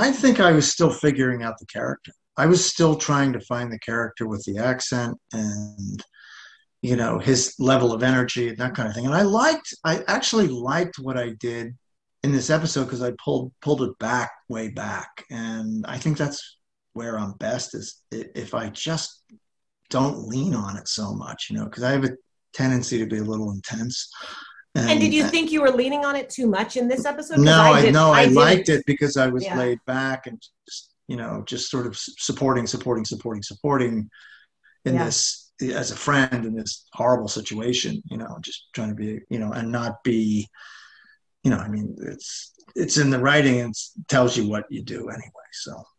I think I was still figuring out the character. I was still trying to find the character with the accent and, you know, his level of energy and that kind of thing. And I actually liked what I did in this episode because I pulled it back, way back. And I think that's where I'm best, is if I just don't lean on it so much, you know, because I have a tendency to be a little intense. And did you think you were leaning on it too much in this episode? No, I liked it because I was laid back and just, you know, just sort of supporting in this as a friend in this horrible situation, you know, just trying to be, you know, and not be, you know, I mean, it's in the writing and it tells you what you do anyway. So